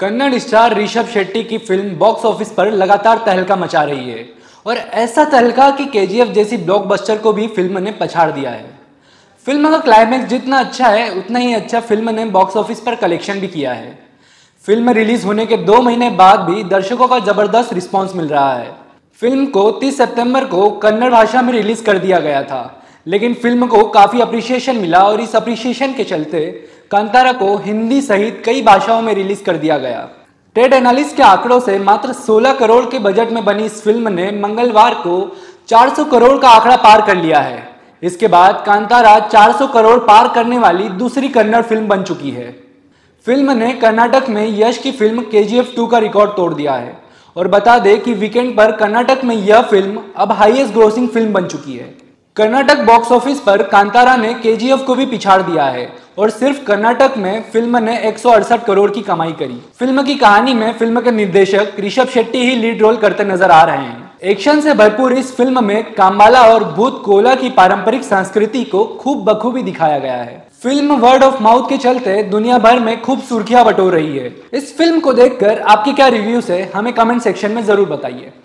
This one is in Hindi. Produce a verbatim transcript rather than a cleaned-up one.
कन्नड़ स्टार ऋषभ शेट्टी की फिल्म बॉक्स ऑफिस पर लगातार तहलका मचा रही है और ऐसा तहलका कि केजीएफ जैसी ब्लॉकबस्टर को भी फिल्म ने पछाड़ दिया है। फिल्म का क्लाइमैक्स जितना अच्छा है उतना ही अच्छा फिल्म ने बॉक्स ऑफिस पर कलेक्शन भी किया है। फिल्म रिलीज होने के दो महीने बाद भी दर्शकों का जबरदस्त रिस्पॉन्स मिल रहा है। फिल्म को तीस सितंबर को कन्नड़ भाषा में रिलीज कर दिया गया था, लेकिन फिल्म को काफ़ी अप्रिशिएशन मिला और इस अप्रिशिएशन के चलते कांतारा को हिंदी सहित कई भाषाओं में रिलीज कर दिया गया। ट्रेड एनालिस्ट के आंकड़ों से मात्र सोलह करोड़ के बजट में बनी इस फिल्म ने मंगलवार को चार सौ करोड़ का आंकड़ा पार कर लिया है। इसके बाद कांतारा चार सौ करोड़ पार करने वाली दूसरी कन्नड़ फिल्म बन चुकी है। फिल्म ने कर्नाटक में यश की फिल्म केजीएफ टू का रिकॉर्ड तोड़ दिया है और बता दें कि वीकेंड पर कर्नाटक में यह फिल्म अब हाईएस्ट ग्रोसिंग फिल्म बन चुकी है। कर्नाटक बॉक्स ऑफिस पर कांतारा ने केजीएफ को भी पिछाड़ दिया है और सिर्फ कर्नाटक में फिल्म ने एक सौ अड़सठ करोड़ की कमाई करी। फिल्म की कहानी में फिल्म के निर्देशक ऋषभ शेट्टी ही लीड रोल करते नजर आ रहे हैं। एक्शन से भरपूर इस फिल्म में काम्बाला और भूत कोला की पारंपरिक संस्कृति को खूब बखूबी दिखाया गया है। फिल्म वर्ड ऑफ माउथ के चलते दुनिया भर में खूब सुर्खियां बटोर रही है। इस फिल्म को देखकर आपके क्या रिव्यूज है, हमें कमेंट सेक्शन में जरूर बताइए।